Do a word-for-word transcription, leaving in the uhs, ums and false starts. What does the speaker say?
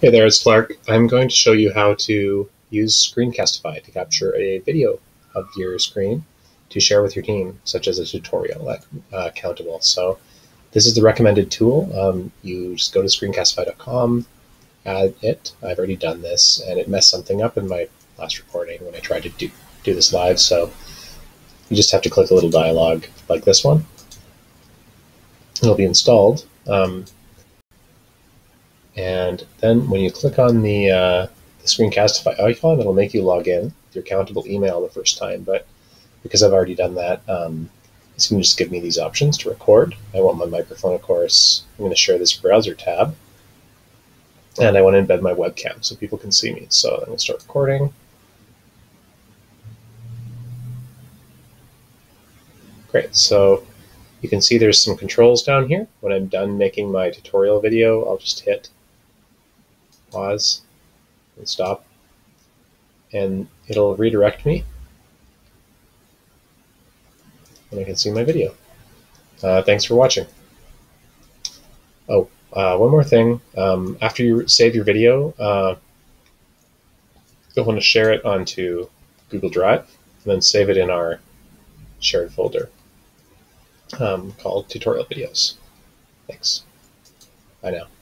Hey there, it's Clark. I'm going to show you how to use Screencastify to capture a video of your screen to share with your team, such as a tutorial at uh, Countable. So this is the recommended tool. Um, you just go to screencastify dot com, add it. I've already done this, and it messed something up in my last recording when I tried to do, do this live. So you just have to click a little dialog like this one. It'll be installed. Um, And then when you click on the, uh, the Screencastify icon, it'll make you log in with your Countable email the first time. But because I've already done that, um, it's going to just give me these options to record. I want my microphone, of course. I'm going to share this browser tab. And I want to embed my webcam so people can see me. So I'm going to start recording. Great. So you can see there's some controls down here. When I'm done making my tutorial video, I'll just hit pause and stop, and it'll redirect me, and I can see my video. Uh, thanks for watching. Oh, uh, one more thing. Um, after you save your video, uh, you'll want to share it onto Google Drive, and then save it in our shared folder um, called Tutorial Videos. Thanks. Bye now.